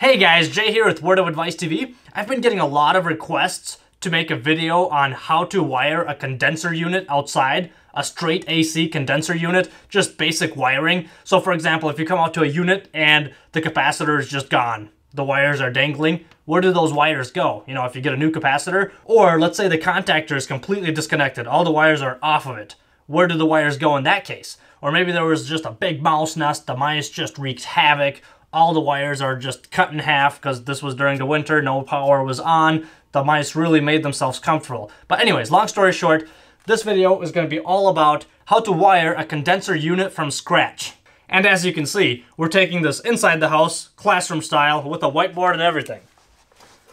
Hey guys, Jay here with Word of Advice TV. I've been getting a lot of requests to make a video on how to wire a condenser unit outside, a straight AC condenser unit, just basic wiring. So for example, if you come out to a unit and the capacitor is just gone, the wires are dangling, where do those wires go? You know, if you get a new capacitor, or let's say the contactor is completely disconnected, all the wires are off of it. Where do the wires go in that case? Or maybe there was just a big mouse nest, the mice just wreaks havoc, all the wires are just cut in half because this was during the winter, no power was on. The mice really made themselves comfortable. But anyways, long story short, this video is going to be all about how to wire a condenser unit from scratch. And as you can see, we're taking this inside the house, classroom style, with a whiteboard and everything.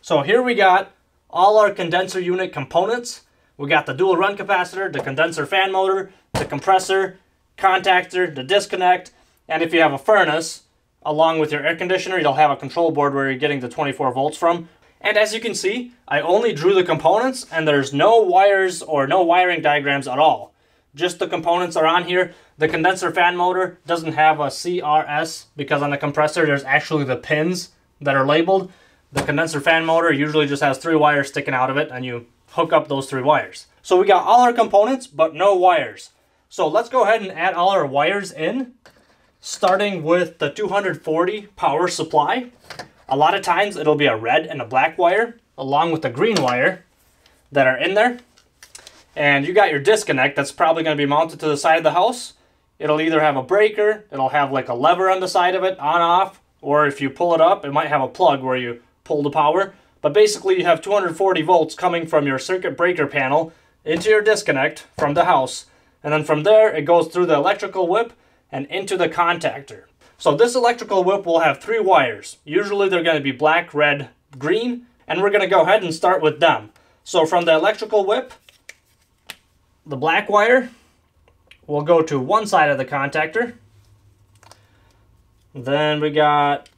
So here we got all our condenser unit components. We got the dual run capacitor, the condenser fan motor, the compressor, contactor, the disconnect, and if you have a furnace, along with your air conditioner, you'll have a control board where you're getting the 24 volts from. And as you can see, I only drew the components and there's no wires or no wiring diagrams at all. Just the components are on here. The condenser fan motor doesn't have a CRS because on the compressor, there's actually the pins that are labeled. The condenser fan motor usually just has 3 wires sticking out of it and you hook up those 3 wires. So we got all our components, but no wires. So let's go ahead and add all our wires in. Starting with the 240 power supply. A lot of times it'll be a red and a black wire along with the green wire that are in there. And you got your disconnect that's probably going to be mounted to the side of the house. It'll either have a breaker, it'll have like a lever on the side of it, on off, or if you pull it up, it might have a plug where you pull the power. But basically you have 240 volts coming from your circuit breaker panel into your disconnect from the house. And then from there it goes through the electrical whip and into the contactor. So this electrical whip will have 3 wires. Usually they're going to be black, red, green, and we're going to go ahead and start with them. So from the electrical whip, the black wire will go to one side of the contactor. Then we got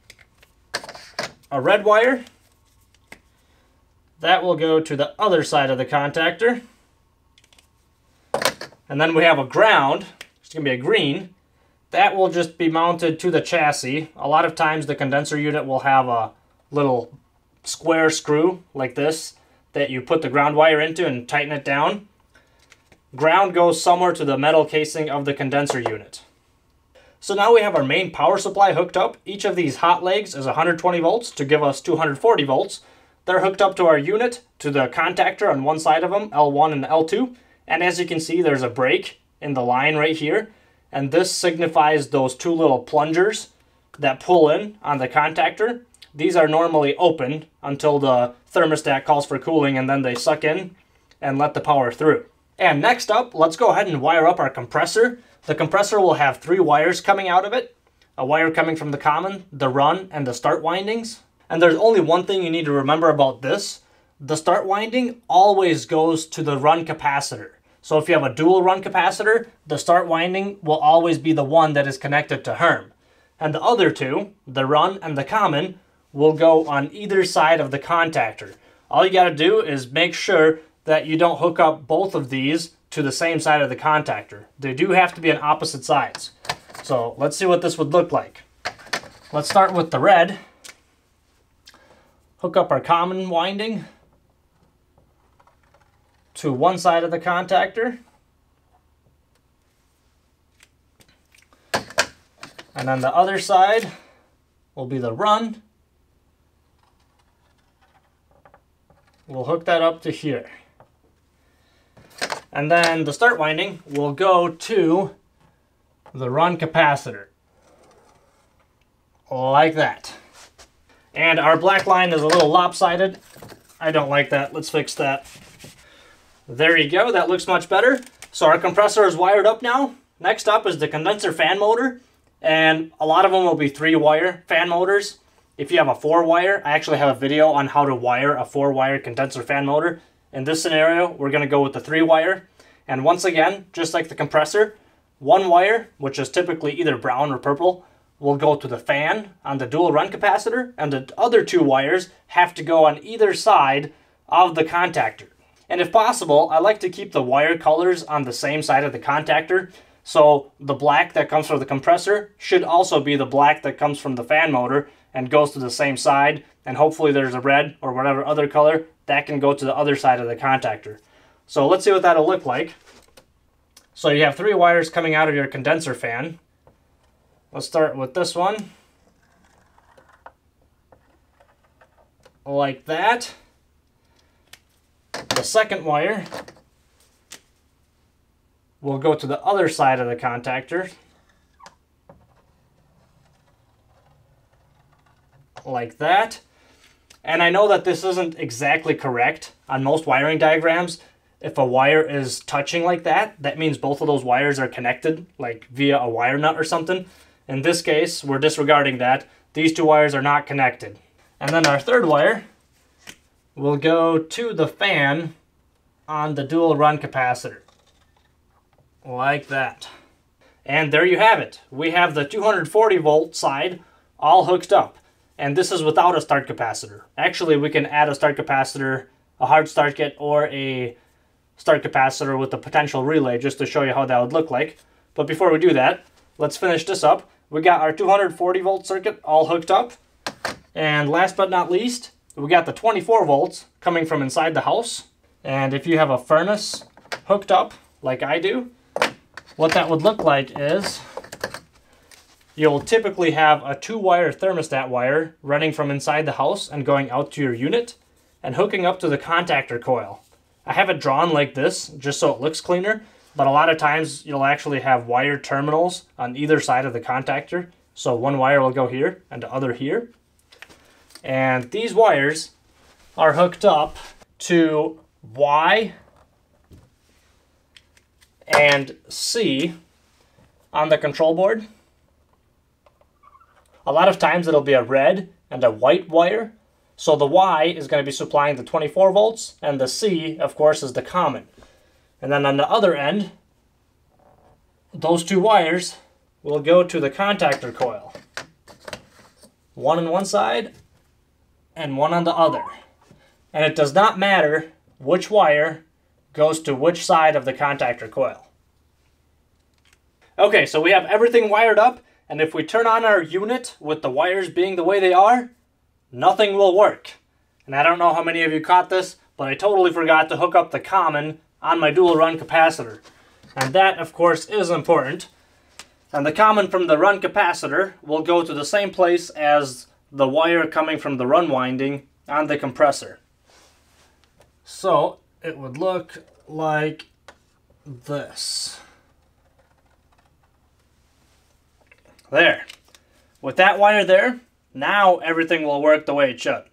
a red wire. That will go to the other side of the contactor. And then we have a ground, it's going to be a green. That will just be mounted to the chassis. A lot of times the condenser unit will have a little square screw like this that you put the ground wire into and tighten it down. Ground goes somewhere to the metal casing of the condenser unit. So now we have our main power supply hooked up. Each of these hot legs is 120 volts to give us 240 volts. They're hooked up to our unit, to the contactor on one side of them, L1 and L2. And as you can see, there's a break in the line right here. And this signifies those 2 little plungers that pull in on the contactor. These are normally open until the thermostat calls for cooling and then they suck in and let the power through. And next up, let's go ahead and wire up our compressor. The compressor will have 3 wires coming out of it. A wire coming from the common, the run, and the start windings. And there's only one thing you need to remember about this. The start winding always goes to the run capacitor. So if you have a dual run capacitor, the start winding will always be the one that is connected to HERM. And the other 2, the run and the common, will go on either side of the contactor. All you gotta do is make sure that you don't hook up both of these to the same side of the contactor. They do have to be on opposite sides. So let's see what this would look like. Let's start with the red. Hook up our common winding to one side of the contactor. And then the other side will be the run. We'll hook that up to here. And then the start winding will go to the run capacitor. Like that. And our black line is a little lopsided. I don't like that. Let's fix that. There you go, that looks much better. So our compressor is wired up now. Next up is the condenser fan motor, and a lot of them will be 3-wire fan motors. If you have a 4-wire, I actually have a video on how to wire a 4-wire condenser fan motor. In this scenario, we're gonna go with the 3-wire. And once again, just like the compressor, 1 wire, which is typically either brown or purple, will go to the fan on the dual run capacitor, and the other 2 wires have to go on either side of the contactor. And if possible, I like to keep the wire colors on the same side of the contactor. So the black that comes from the compressor should also be the black that comes from the fan motor. and goes to the same side, and hopefully there's a red or whatever other color that can go to the other side of the contactor. So let's see what that'll look like. So you have three wires coming out of your condenser fan. Let's start with this one. Like that. The second wire will go to the other side of the contactor. Like that. And I know that this isn't exactly correct. On most wiring diagrams, if a wire is touching like that, that means both of those wires are connected, like via a wire nut or something. In this case, we're disregarding that. These two wires are not connected. And then our third wire will go to the fan on the dual run capacitor. Like that. And there you have it. We have the 240 volt side all hooked up. And this is without a start capacitor. Actually, we can add a start capacitor, a hard start kit, or a start capacitor with a potential relay just to show you how that would look like. But before we do that, let's finish this up. We got our 240 volt circuit all hooked up. And last but not least, we got the 24 volts coming from inside the house. And if you have a furnace hooked up like I do, what that would look like is you'll typically have a 2-wire thermostat wire running from inside the house and going out to your unit and hooking up to the contactor coil. I have it drawn like this just so it looks cleaner, but a lot of times you'll actually have wire terminals on either side of the contactor. So one wire will go here and the other here. And these wires are hooked up to Y and C on the control board. A lot of times it'll be a red and a white wire. So the Y is going to be supplying the 24 volts, and the C, of course, is the common. And then on the other end, those two wires will go to the contactor coil. One on one side and one on the other. And it does not matter which wire goes to which side of the contactor coil. Okay, so we have everything wired up. And if we turn on our unit with the wires being the way they are, nothing will work. And I don't know how many of you caught this, but I totally forgot to hook up the common on my dual run capacitor. And that, of course, is important. And the common from the run capacitor will go to the same place as the wire coming from the run winding on the compressor. So it would look like this. There. With that wire there, now everything will work the way it should.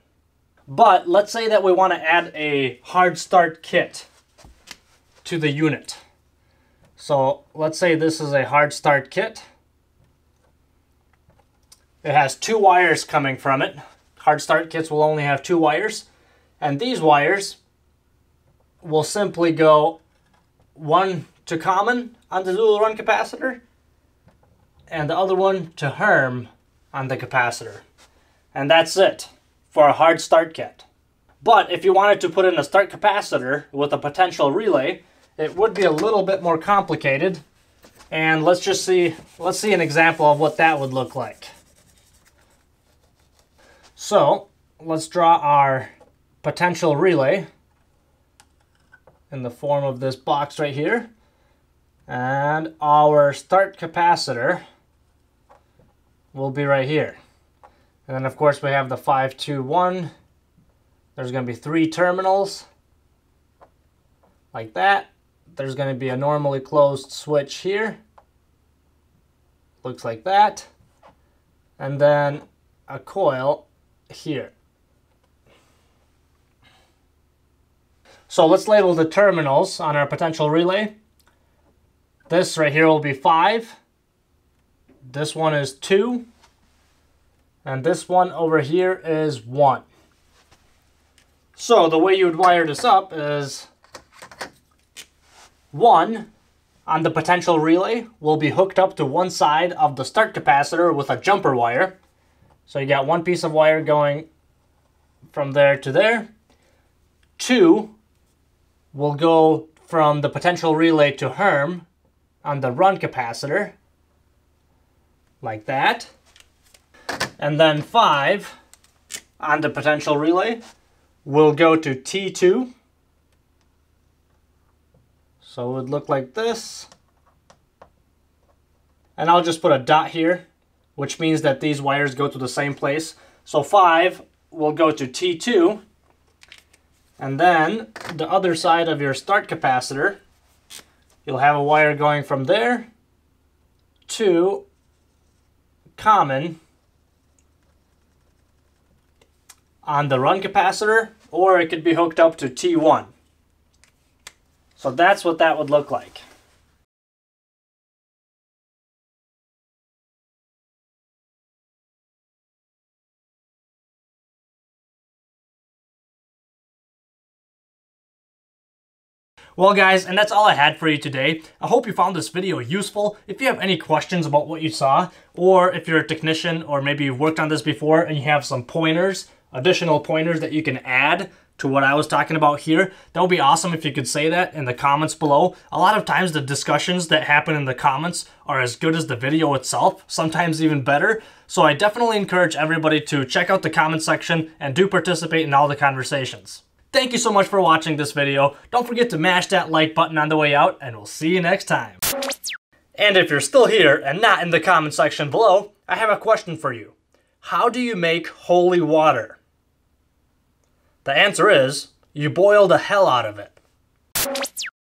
But let's say that we want to add a hard start kit to the unit. So let's say this is a hard start kit. It has two wires coming from it. Hard start kits will only have two wires. And these wires will simply go one to common on the dual run capacitor, and the other one to HERM on the capacitor. And that's it for a hard start kit. But if you wanted to put in a start capacitor with a potential relay, it would be a little bit more complicated. And let's see an example of what that would look like. So let's draw our potential relay in the form of this box right here. And our start capacitor will be right here. And then of course we have the 5, 2, 1. There's going to be three terminals like that. There's going to be a normally closed switch here. Looks like that. And then a coil here. So let's label the terminals on our potential relay. This right here will be 5. This one is 2. And this one over here is 1. So the way you would wire this up is 1 on the potential relay will be hooked up to one side of the start capacitor with a jumper wire. So you got one piece of wire going from there to there. 2 will go from the potential relay to HERM on the run capacitor, like that. and then 5 and a potential relay will go to T2. So it would look like this. And I'll just put a dot here, which means that these wires go to the same place. So 5 will go to T2, and then the other side of your start capacitor, you'll have a wire going from there to common on the run capacitor, or it could be hooked up to T1. So that's what that would look like. Well guys, and that's all I had for you today. I hope you found this video useful. If you have any questions about what you saw, or if you're a technician or maybe you've worked on this before and you have some pointers, additional pointers that you can add to what I was talking about here, that would be awesome if you could say that in the comments below. A lot of times the discussions that happen in the comments are as good as the video itself, sometimes even better. So I definitely encourage everybody to check out the comment section and do participate in all the conversations. Thank you so much for watching this video. Don't forget to mash that like button on the way out, and we'll see you next time. And if you're still here and not in the comment section below, I have a question for you. How do you make holy water? The answer is, you boil the hell out of it.